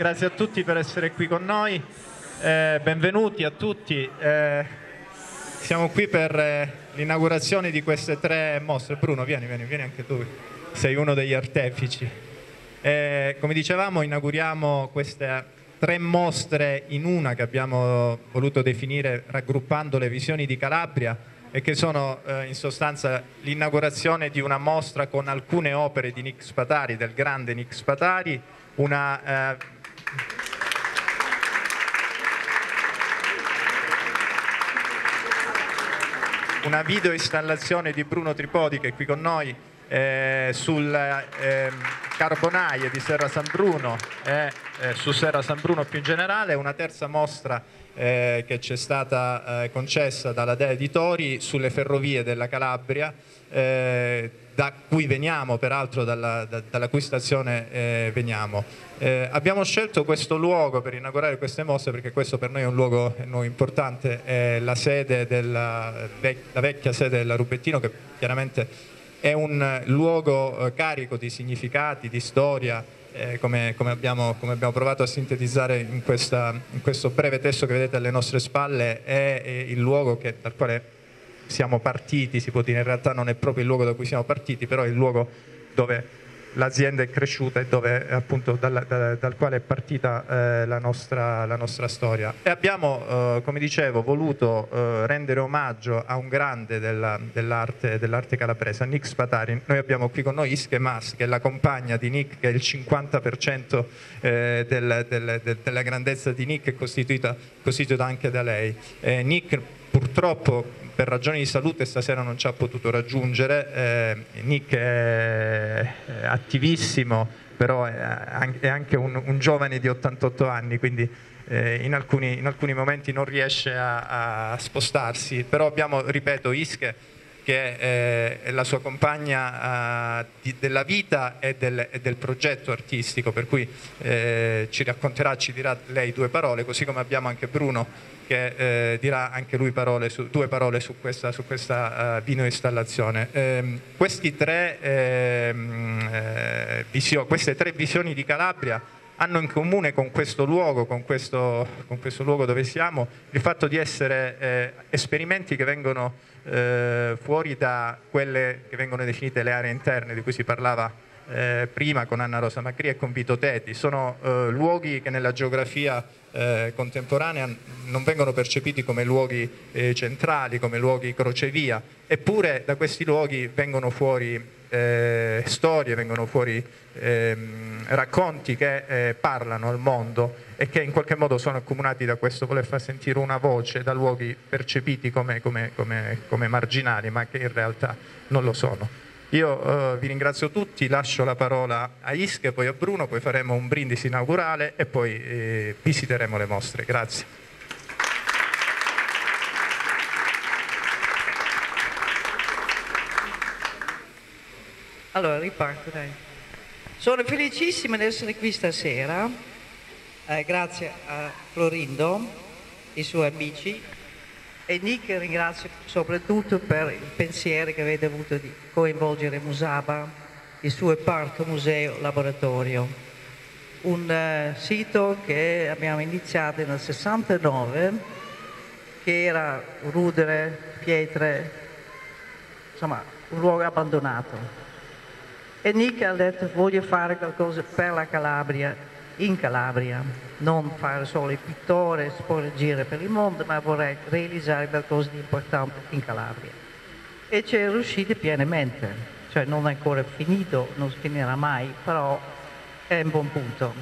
Grazie a tutti per essere qui con noi, benvenuti a tutti, siamo qui per l'inaugurazione di queste tre mostre. Bruno vieni anche tu, sei uno degli artefici. Come dicevamo, inauguriamo queste tre mostre in una che abbiamo voluto definire raggruppando le Visioni di Calabria, e che sono in sostanza l'inaugurazione di una mostra con alcune opere di Nik Spatari, del grande Nik Spatari, una video installazione di Bruno Tripodi, che è qui con noi, sul Carbonaie di Serra San Bruno e su Serra San Bruno più in generale, una terza mostra che ci è stata concessa dalla Dea Editori sulle ferrovie della Calabria, da cui veniamo, peraltro dalla cui stazione veniamo. Abbiamo scelto questo luogo per inaugurare queste mostre perché questo per noi è un luogo importante, è la sede la vecchia sede della Rubbettino, che chiaramente è un luogo carico di significati, di storia, come abbiamo provato a sintetizzare in questo breve testo che vedete alle nostre spalle. È il luogo dal quale siamo partiti, si può dire, in realtà non è proprio il luogo da cui siamo partiti, però è il luogo dove l'azienda è cresciuta e dove appunto dal quale è partita la nostra storia. E abbiamo, come dicevo, voluto rendere omaggio a un grande dell'arte calabrese, Nik Spatari. Noi abbiamo qui con noi Hiske Mass, che è la compagna di Nik, che è il 50% della grandezza di Nik, è costituita anche da lei. Nik purtroppo per ragioni di salute stasera non ci ha potuto raggiungere. Nik è attivissimo, però è anche un giovane di 88 anni, quindi in alcuni momenti non riesce a spostarsi, però abbiamo, ripeto, Hiske, che è la sua compagna della vita e del progetto artistico, per cui ci dirà lei due parole, così come abbiamo anche Bruno, che dirà anche lui due parole su questa video installazione. Queste tre visioni di Calabria hanno in comune con questo luogo, con questo luogo dove siamo, il fatto di essere esperimenti che vengono fuori da quelle che vengono definite le aree interne, di cui si parlava prima con Anna Rosa Macri e con Vito Teti. Sono luoghi che nella geografia contemporanea non vengono percepiti come luoghi centrali, come luoghi crocevia, eppure da questi luoghi vengono fuori storie, vengono fuori racconti che parlano al mondo e che in qualche modo sono accomunati da questo voler far sentire una voce da luoghi percepiti come marginali, ma che in realtà non lo sono. Io vi ringrazio tutti, lascio la parola a Hiske, poi a Bruno, poi faremo un brindisi inaugurale e poi visiteremo le mostre. Grazie. Allora, riparto, dai. Sono felicissima di essere qui stasera, grazie a Florindo, i suoi amici. E Nik ringrazio soprattutto per il pensiero che avete avuto di coinvolgere Musaba, il suo parco, museo, laboratorio. Un sito che abbiamo iniziato nel 69, che era rudere, pietre, insomma un luogo abbandonato. E Nik ha detto: voglio fare qualcosa per la Calabria, in Calabria, non fare solo il pittore, sporgere per il mondo, ma vorrei realizzare qualcosa di importante in Calabria. E ci è riuscito pienamente, cioè non è ancora finito, non finirà mai, però è un buon punto.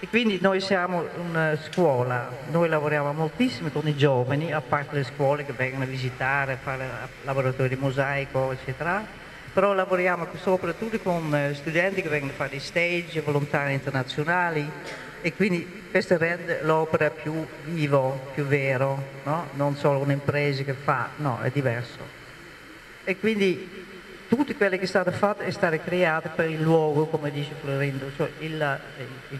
E quindi noi siamo una scuola, noi lavoriamo moltissimo con i giovani, a parte le scuole che vengono a visitare, a fare laboratori di mosaico, eccetera. Però lavoriamo soprattutto con studenti che vengono a fare stage, volontari internazionali, e quindi questo rende l'opera più vivo, più vero, no? Non solo un'impresa che fa, no, è diverso. E quindi tutto quello che è stato fatto è stato creato per il luogo, come dice Florindo, cioè il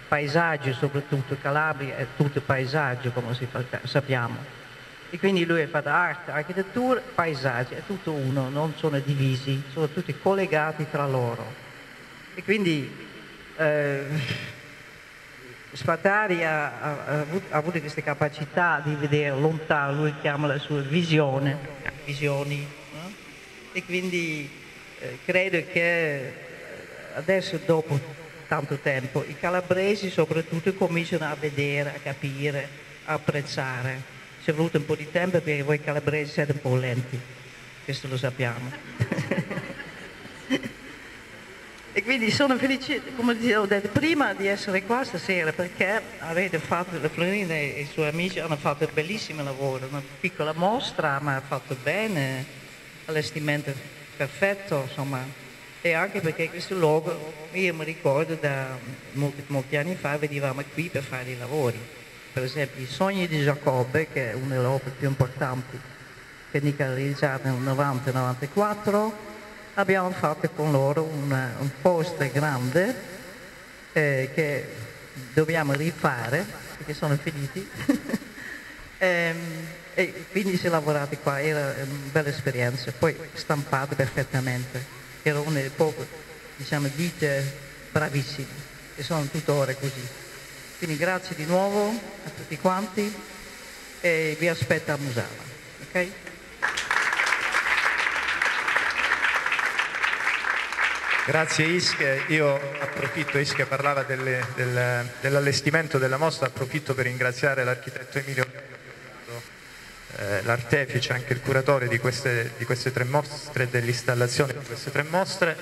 paesaggio, soprattutto Calabria è tutto paesaggio, come sappiamo. E quindi lui ha fatto arte, architettura, paesaggio, è tutto uno, non sono divisi, sono tutti collegati tra loro. E quindi Spatari ha avuto questa capacità di vedere lontano, lui chiama la sua visione, visioni, no? E quindi credo che adesso, dopo tanto tempo, i calabresi soprattutto cominciano a vedere, a capire, a apprezzare. Ci è voluto un po' di tempo perché voi calabresi siete un po' lenti, questo lo sappiamo. E quindi sono felice, come ho detto prima, di essere qua stasera, perché avete fatto, Florina e i suoi amici hanno fatto un bellissimo lavoro, una piccola mostra, ma fatto bene, allestimento perfetto, insomma. E anche perché questo luogo, io mi ricordo da molti anni fa, venivamo qui per fare i lavori. Per esempio I Sogni di Giacobbe, che è una delle opere più importanti, che Nik ha realizzato nel 90-94, abbiamo fatto con loro un poster grande che dobbiamo rifare perché sono finiti. E quindi si è lavorato qua, era una bella esperienza, poi stampato perfettamente, era una delle poche, diciamo, ditte bravissime e sono tuttora così. Quindi grazie di nuovo a tutti quanti e vi aspetto a Musaba, ok? Grazie Hiske, io approfitto, Hiske parlava dell'allestimento della mostra, approfitto per ringraziare l'architetto Emilio Lino, l'artefice, anche il curatore di queste tre mostre, dell'installazione di queste tre mostre.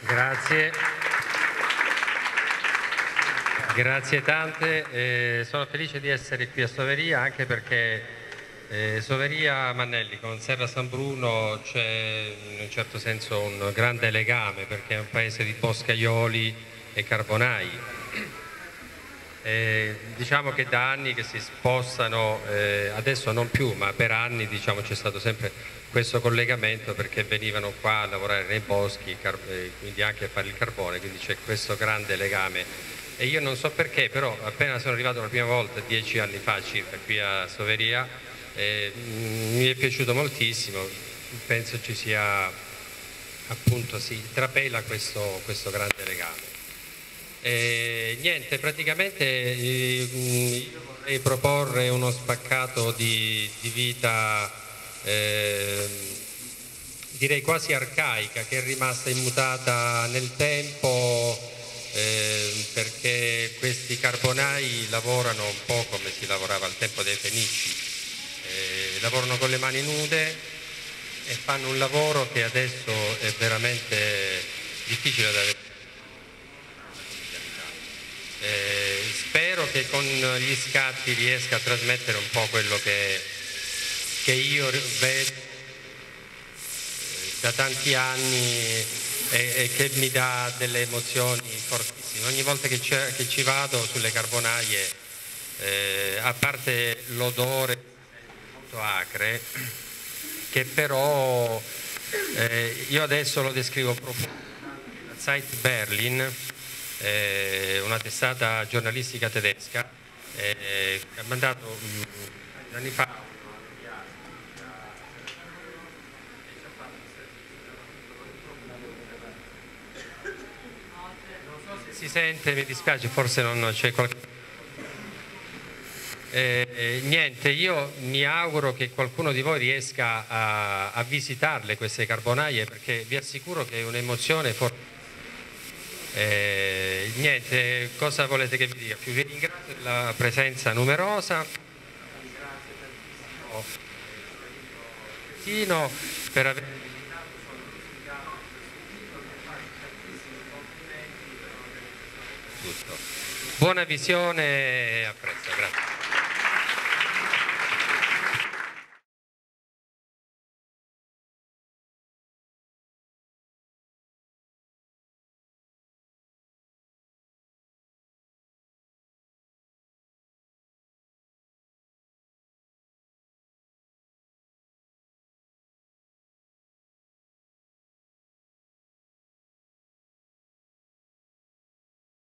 Grazie. Grazie tante, sono felice di essere qui a Soveria, anche perché Soveria Mannelli con Serra San Bruno c'è in un certo senso un grande legame, perché è un paese di boscaioli e carbonaie. Diciamo che da anni che si spostano, adesso non più, ma per anni diciamo, c'è stato sempre questo collegamento, perché venivano qua a lavorare nei boschi, quindi anche a fare il carbone, quindi c'è questo grande legame. E io non so perché, però appena sono arrivato la prima volta, 10 anni fa circa, qui a Soveria, mi è piaciuto moltissimo, penso ci sia, appunto, si trapela questo grande legame. Niente, praticamente io vorrei proporre uno spaccato di vita, direi quasi arcaica, che è rimasta immutata nel tempo, perché questi carbonai lavorano un po' come si lavorava al tempo dei fenici. Lavorano con le mani nude e fanno un lavoro che adesso è veramente difficile da avere. Spero che con gli scatti riesca a trasmettere un po' quello che io vedo da tanti anni e che mi dà delle emozioni fortissime. Ogni volta che ci vado sulle carbonaie, a parte l'odore acre, che però io adesso lo descrivo profondamente. La Zeit Berlin, una testata giornalistica tedesca, che ha mandato anni fa si sente, mi dispiace, forse non c'è qualche. Niente, io mi auguro che qualcuno di voi riesca a visitarle queste carbonaie, perché vi assicuro che è un'emozione forte. Niente, cosa volete che vi dica? Vi ringrazio della presenza numerosa, vi ringrazio tantissimo per aver invitato. Buona visione e a presto.